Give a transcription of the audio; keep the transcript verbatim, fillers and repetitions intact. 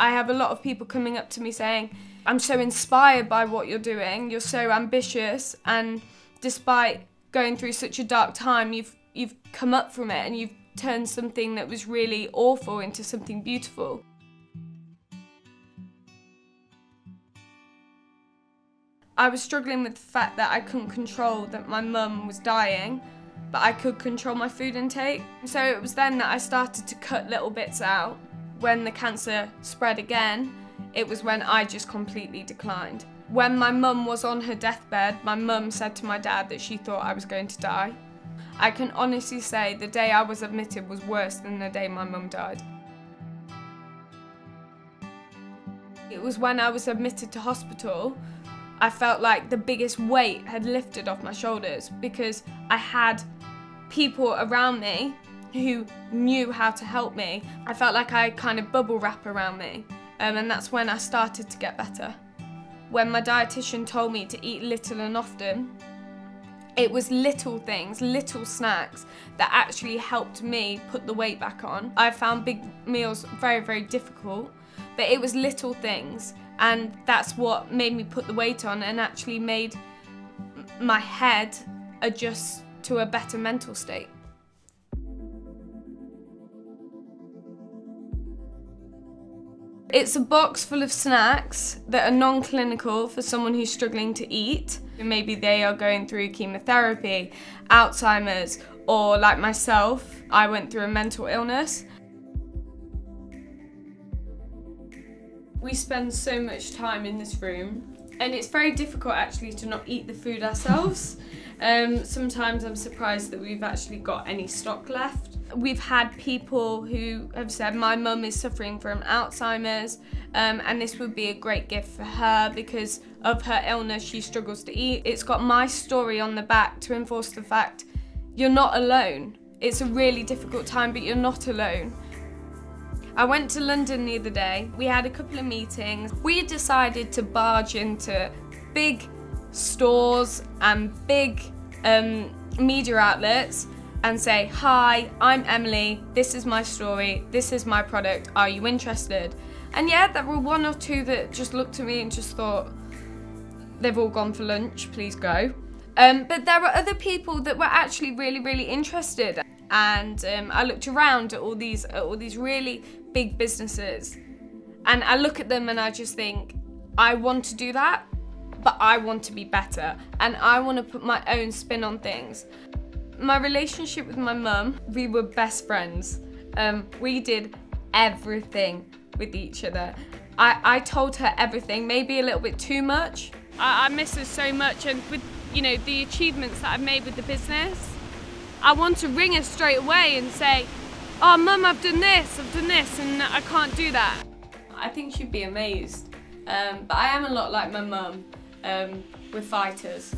I have a lot of people coming up to me saying, I'm so inspired by what you're doing, you're so ambitious, and despite going through such a dark time, you've, you've come up from it and you've turned something that was really awful into something beautiful. I was struggling with the fact that I couldn't control that my mum was dying, but I could control my food intake. So it was then that I started to cut little bits out. When the cancer spread again, it was when I just completely declined. When my mum was on her deathbed, my mum said to my dad that she thought I was going to die. I can honestly say the day I was admitted was worse than the day my mum died. It was when I was admitted to hospital, I felt like the biggest weight had lifted off my shoulders because I had people around me who knew how to help me. I felt like I had kind of bubble wrap around me, um, and that's when I started to get better. When my dietitian told me to eat little and often, it was little things, little snacks that actually helped me put the weight back on. I found big meals very, very difficult, but it was little things, and that's what made me put the weight on and actually made my head adjust to a better mental state. It's a box full of snacks that are non-clinical for someone who's struggling to eat. Maybe they are going through chemotherapy, Alzheimer's, or like myself, I went through a mental illness. We spend so much time in this room, and it's very difficult actually to not eat the food ourselves. Um, sometimes I'm surprised that we've actually got any stock left. We've had people who have said, my mum is suffering from Alzheimer's, um, and this would be a great gift for her because of her illness, she struggles to eat. It's got my story on the back to enforce the fact you're not alone. It's a really difficult time, but you're not alone. I went to London the other day. We had a couple of meetings. We decided to barge into big stores and big um, media outlets and say, hi, I'm Emily, this is my story, this is my product, are you interested? And yeah, there were one or two that just looked at me and just thought, they've all gone for lunch, please go. Um, but there were other people that were actually really, really interested. And um, I looked around at all these, at all these really big businesses, and I look at them and I just think, I want to do that, but I want to be better, and I want to put my own spin on things. My relationship with my mum, we were best friends. Um, we did everything with each other. I, I told her everything, maybe a little bit too much. I, I miss her so much, and with you know the achievements that I've made with the business, I want to ring her straight away and say, oh mum, I've done this, I've done this, and I can't do that. I think she'd be amazed, um, but I am a lot like my mum. Um, we're fighters.